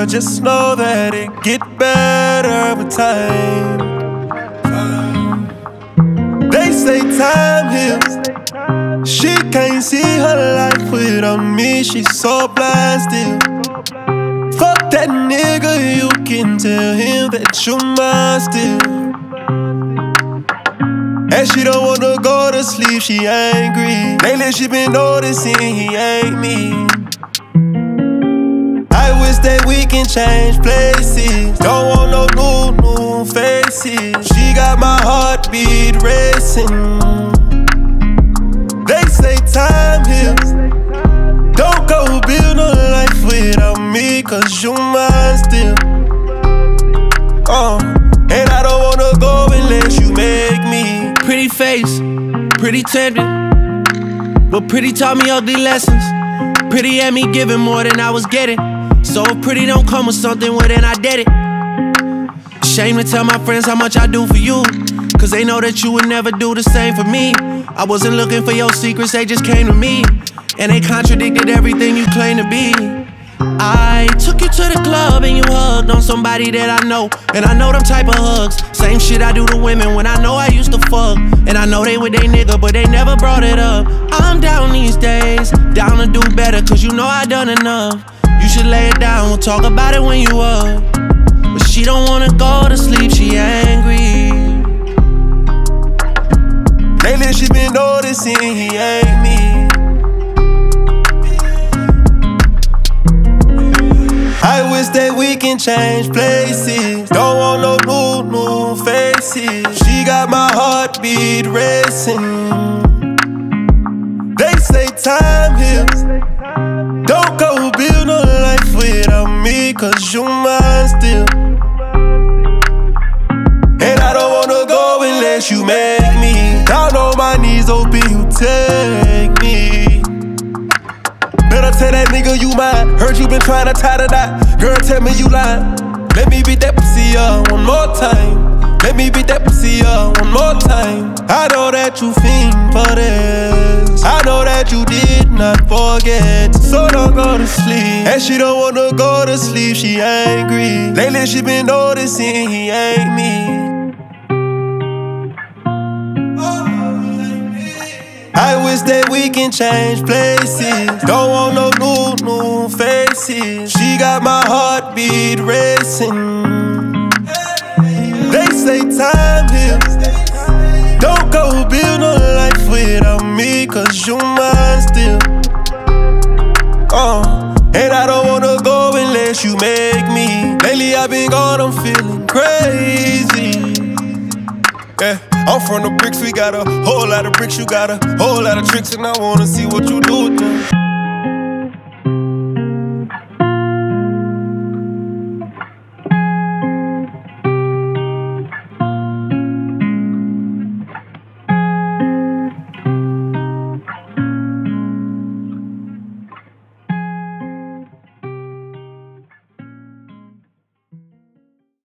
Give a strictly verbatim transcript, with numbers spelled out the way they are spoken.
girl, just know that it get better with time. They say time heals. She can't see her life without me, she's so blind still. Fuck that nigga, you can tell him that you mine still. And she don't wanna go to sleep, she angry. Lately she been noticing he ain't me. I wish that we can change places. Don't want no new, new faces. She got my heartbeat racing. They say time heals. Don't go build no life without me, cause you mine still. uh, And I don't wanna go unless you make me. Pretty face, pretty tender, but pretty taught me ugly lessons. Pretty had me giving more than I was getting. So if pretty don't come with something, well then I did it. Shame to tell my friends how much I do for you, cause they know that you would never do the same for me. I wasn't looking for your secrets, they just came to me. And they contradicted everything you claim to be. I took you to the club and you hugged on somebody that I know. And I know them type of hugs, same shit I do to women when I know I used to fuck. And I know they with they nigga, but they never brought it up. I'm down these days, down to do better, cause you know I done enough. You should lay it down, we'll talk about it when you up. But she don't wanna go to sleep, she angry. Lately she been noticing he ain't me. I wish that we can change places. Don't want no new, new faces. She got my heartbeat racing. They say time heals. Don't go build no life without me, cause you mine still. And I don't wanna go unless you make me. Down on my knees, hoping you take me. Better tell that nigga you mine. Heard you been trying to tie the knot. Girl, tell me you lying. Let me beat that pussy up one more time. Let me beat that pussy up one more time. I know that you fiend for this. I know that you did not forget, so don't go to sleep. And she don't wanna go to sleep, she angry. Lately she been noticing he ain't me. I wish that we can change places. Don't want no new, new faces. She got my heartbeat racing. They say time heals. Don't go build no life without me, cause you mine still. Uh, and I don't wanna go unless you make me. Lately I've been gone, I'm feeling crazy. Yeah, I'm from the bricks, we got a whole lot of bricks. You got a whole lot of tricks, and I wanna see what you do with them.